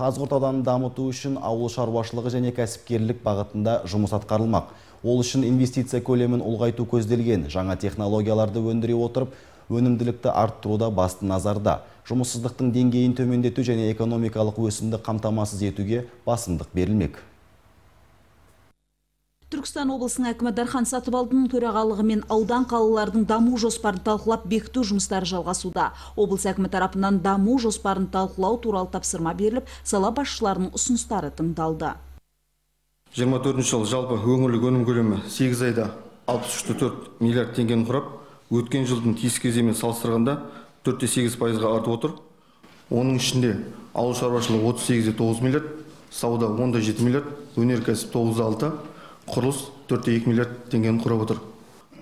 Қазғұрт аданын дамыту үшін ауыл шаруашылығы және кәсіпкерлік бағытында жұмыс атқарылмақ. Ол үшін инвестиция көлемін ұлғайту көзделген, жаңа технологияларды өндіре отырып, өнімділікті арттыруда басты назарда. Жұмыссыздықтың деңгейін төмендету және экономикалық өсімді қамтамасыз етуге басымдық берілмек. Түркістан облысының әкімі Дархан Сатыбалдының төрағалығымен аудан қалалардың даму жоспарын талқылап бекіту жұмыстары жалғасуда. Облыс әкімі тарапынан даму жоспарын талқылау туралы тапсырма беріліп, сала басшыларының ұсыныстары тыңдалды. 24 жыл жалпы өңірлік өнім көлемі 8 айда 63,4 миллиард теңгені құрап, өткен жылдың тиісті кезеңімен салыстырғанда 4,8%-ға артып отыр. Оның ішінде ауыл шаруашылығы 38,9 миллиард, сауда 10,7 миллиард, өнеркәсіп 9,6 құрылыс 4,2 миллиард теңгені құрап отыр.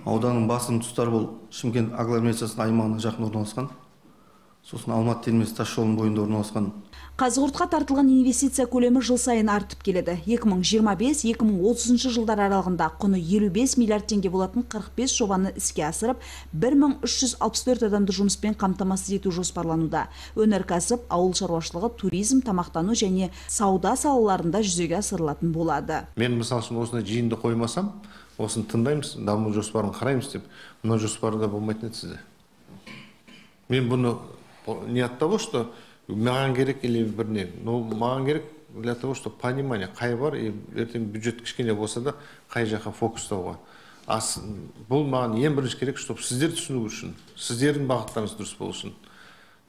Ауданның басым тұстары бұл Шымкент агломерациясының аймағына жақын орналасқан, сосын Алматы Термез тас жолының бойында орналасқан. Қазығұртқа тартылған инвестиция көлемі жыл сайын артып келеді. 2025-2030 жылдар аралығында құны 55 миллиард теңге болатын 45 жобаны іске асырып, 1364 адамды жұмыспен қамтамасыз ету жоспарлануда. Өнеркәсіп, ауыл шаруашылығы, туризм, тамақтану және сауда салаларында жүзеге асырылатын болады. Мен мысалы үшін осыны жиынды қоймасам, осыны тыңдаймыз, даму жоспарын қараймыз деп, мына жоспарда болмайтын еді сізде. Мен бұны не от того, что маған керек или бірне, но маған керек для того, чтобы понимание, қай бар, ертең бюджет кішкене болса да, қай жаққа фокустауға. Бұл маған ең бірінші керек, чтобы сіздер түсіну үшін, сіздердің бағыттарыңыз дұрыс болу үшін.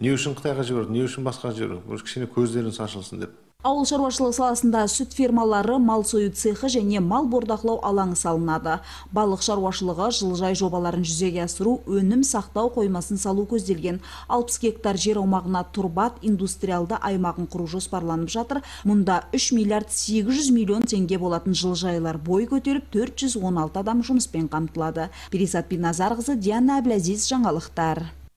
Не үшін Қытайға жіберді, не үшін басқа жіберді, бұл кішкене көздеріңіз ашылсын деп. Ауыл шаруашылығы саласында сүт фермалары, мал сою цехы және мал бордақылау алаңы салынады. Балық шаруашылығы жылыжай жобаларын жүзеге асыру, өнім сақтау қоймасын салу көзделген. 60 гектар жер аумағына турбат индустриалды аймағын құру жоспарланып жатыр. Мұнда 3 миллиард 800 миллион теңге болатын жылыжайлар бой көтеріп, 416 адам жұмыспен қамтылады. Перизат Биназарқызы, Диана Аблазис, жаңалықтар.